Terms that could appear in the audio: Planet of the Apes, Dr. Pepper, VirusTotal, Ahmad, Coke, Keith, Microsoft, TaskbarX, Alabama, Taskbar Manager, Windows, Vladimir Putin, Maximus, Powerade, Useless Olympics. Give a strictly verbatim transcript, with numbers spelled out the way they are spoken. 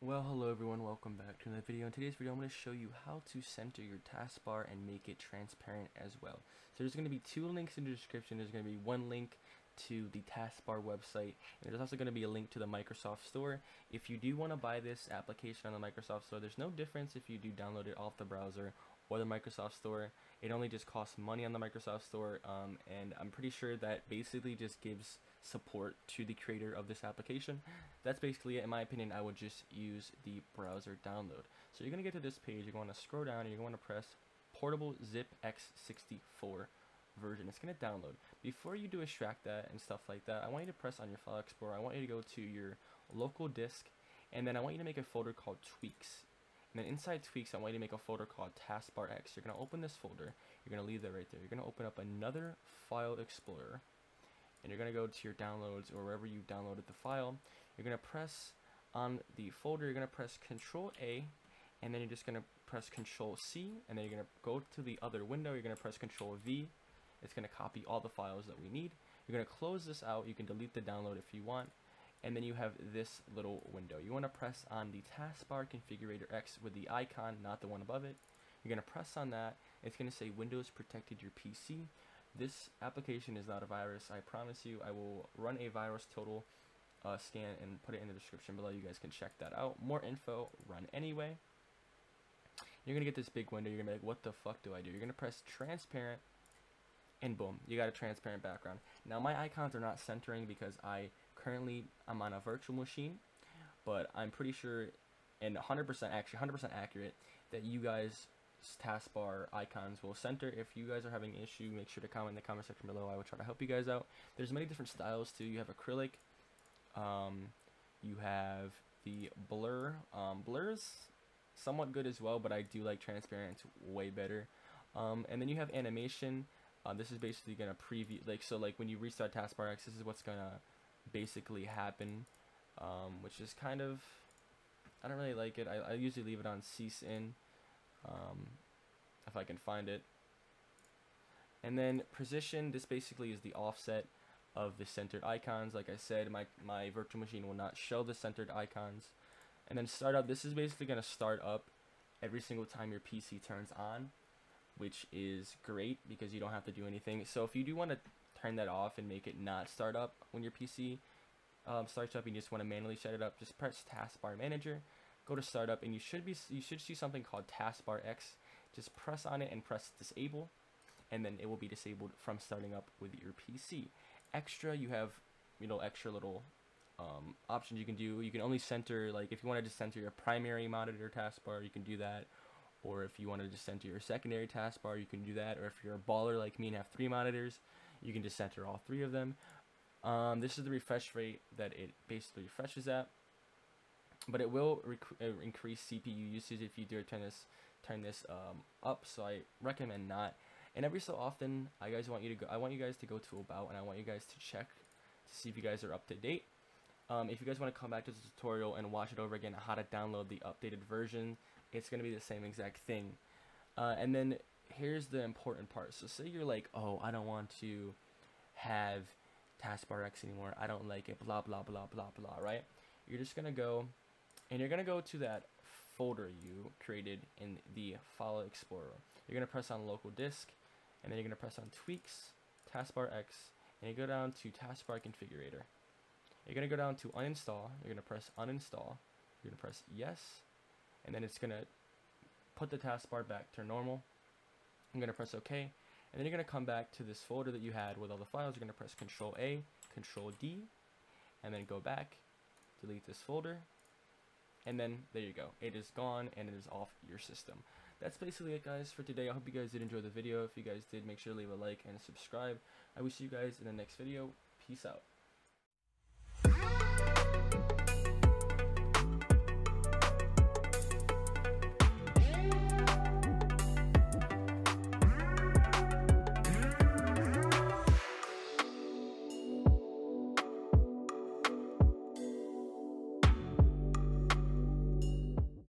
Well, hello everyone, welcome back to another video. In today's video, I'm going to show you how to center your taskbar and make it transparent as well. So there's going to be two links in the description. There's going to be one link to the taskbar website, and there's also going to be a link to the Microsoft Store. If you do want to buy this application on the Microsoft Store, there's no difference if you do download it off the browser or the Microsoft Store. It only just costs money on the Microsoft Store, um, and I'm pretty sure that basically just gives support to the creator of this application. That's basically it. In my opinion, I would just use the browser download. So you're gonna get to this page, you're gonna scroll down, and you're gonna press Portable Zip x sixty-four version. It's gonna download. Before you do extract that and stuff like that, I want you to press on your File Explorer. I want you to go to your local disk, and then I want you to make a folder called Tweaks. And then inside Tweaks, I want you to make a folder called Taskbar X. You're going to open this folder. You're going to leave that right there. You're going to open up another File Explorer. And you're going to go to your downloads or wherever you downloaded the file. You're going to press on the folder. You're going to press Control A. And then you're just going to press Control C. And then you're going to go to the other window. You're going to press Control V. It's going to copy all the files that we need. You're going to close this out. You can delete the download if you want. And then you have this little window. You want to press on the Taskbar Configurator X with the icon, not the one above it. You're going to press on that. It's going to say Windows protected your P C. This application is not a virus, I promise you. I will run a VirusTotal uh, scan and put it in the description below. You guys can check that out. More info, run anyway. You're going to get this big window. You're going to be like, what the fuck do I do? You're going to press transparent, and boom, you got a transparent background. Now my icons are not centering because I currently I'm on a virtual machine, but I'm pretty sure and one hundred percent actually one hundred percent accurate that you guys' taskbar icons will center. If you guys are having an issue, make sure to comment in the comment section below. I will try to help you guys out. There's many different styles too. You have acrylic, um, you have the blur, um, blurs somewhat good as well, but I do like transparent way better. Um, and then you have animation. Uh, this is basically gonna preview, like so, like when you restart Taskbar X, this is what's gonna basically happen, um, which is kind of, I don't really like it. I, I usually leave it on cease in, um, if I can find it. And then position. This basically is the offset of the centered icons. Like I said, my my virtual machine will not show the centered icons. And then start up. This is basically gonna start up every single time your P C turns on, which is great because you don't have to do anything. So if you do want to turn that off and make it not start up when your P C um, starts up and you just want to manually shut it up, just press Taskbar Manager, go to startup, and you should be you should see something called Taskbar X. Just press on it and press disable, and then it will be disabled from starting up with your P C. Extra, you have you know extra little um, options you can do. You can only center, like if you wanted to center your primary monitor taskbar, you can do that. Or if you want to just center your secondary taskbar, you can do that. Or if you're a baller like me and have three monitors, you can just center all three of them. Um, this is the refresh rate that it basically refreshes at. But it will increase C P U usage if you do turn this, turn this um, up. So I recommend not. And every so often, I guys want you to go. I want you guys to go to About, and I want you guys to check to see if you guys are up to date. Um, if you guys want to come back to this tutorial and watch it over again, how to download the updated version, it's going to be the same exact thing. Uh, and then here's the important part. So say you're like, oh, I don't want to have Taskbar X anymore. I don't like it, blah, blah, blah, blah, blah, right? You're just going to go, and you're going to go to that folder you created in the File Explorer. You're going to press on Local Disk, and then you're going to press on Tweaks, Taskbar X, and you go down to Taskbar Configurator. You're going to go down to uninstall, you're going to press uninstall, you're going to press yes, and then it's going to put the taskbar back to normal. I'm going to press OK, and then you're going to come back to this folder that you had with all the files. You're going to press Control A, Control D, and then go back, delete this folder, and then there you go. It is gone, and it is off your system. That's basically it, guys, for today. I hope you guys did enjoy the video. If you guys did, make sure to leave a like and subscribe. I will see you guys in the next video. Peace out.